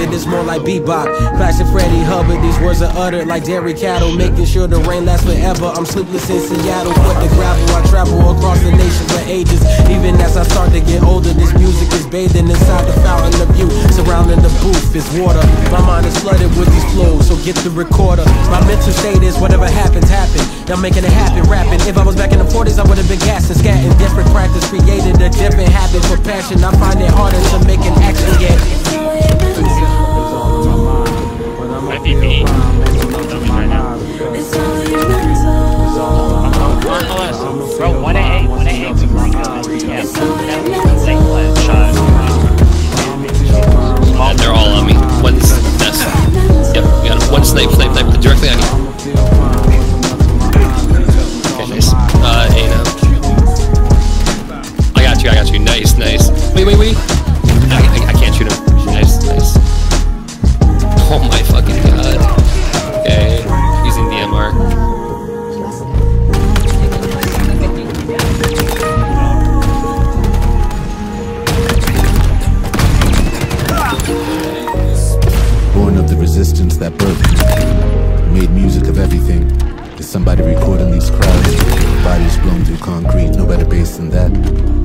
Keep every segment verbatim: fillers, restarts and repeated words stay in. it is more like bebop. Classic Freddie Hubbard, these words are uttered like dairy cattle, making sure the rain lasts forever. I'm sleepless in Seattle, foot the gravel. I travel across the nation for ages. Even as I start to get older, this music is bathing inside the fountain of you. Surrounding the booth is water. My mind is flooded with these flows, so get the recorder. My mental state is whatever happens, happen. I'm making it happen, rapping. If I was back in the forties, I would have been gassing, scatting. Desperate practice created a different habit for passion. I find it harder to make an action yet. Might be me. Bro, one eight, one eight, eight, yeah. They're all on me. One's best. Yep, we got him. One snipe, snipe, snipe directly on you. Wait, wait, wait. I, I, I can't shoot him. Nice, nice. Oh my fucking god. Okay, using the M R. Born of the resistance that birthed, made music of everything. Is somebody recording these crowds? Bodies blown through concrete, no better bass than that.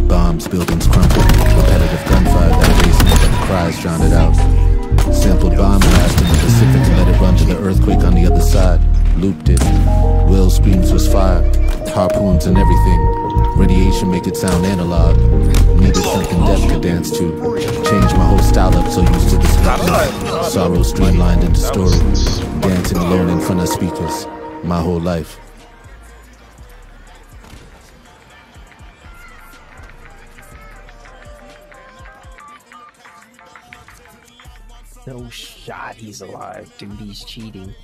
Bombs, buildings crumple, repetitive gunfire that basement, cries drowned out. Sampled bomb blast in the Pacific and let it run to the earthquake on the other side. Looped it. Will screams was fire, harpoons and everything. Radiation make it sound analog. Needed something death could dance to. Changed my whole style up, so used to the spotlight. Sorrow streamlined into story. Dancing alone in front of speakers. My whole life. No shot, he's alive. Dude, he's cheating.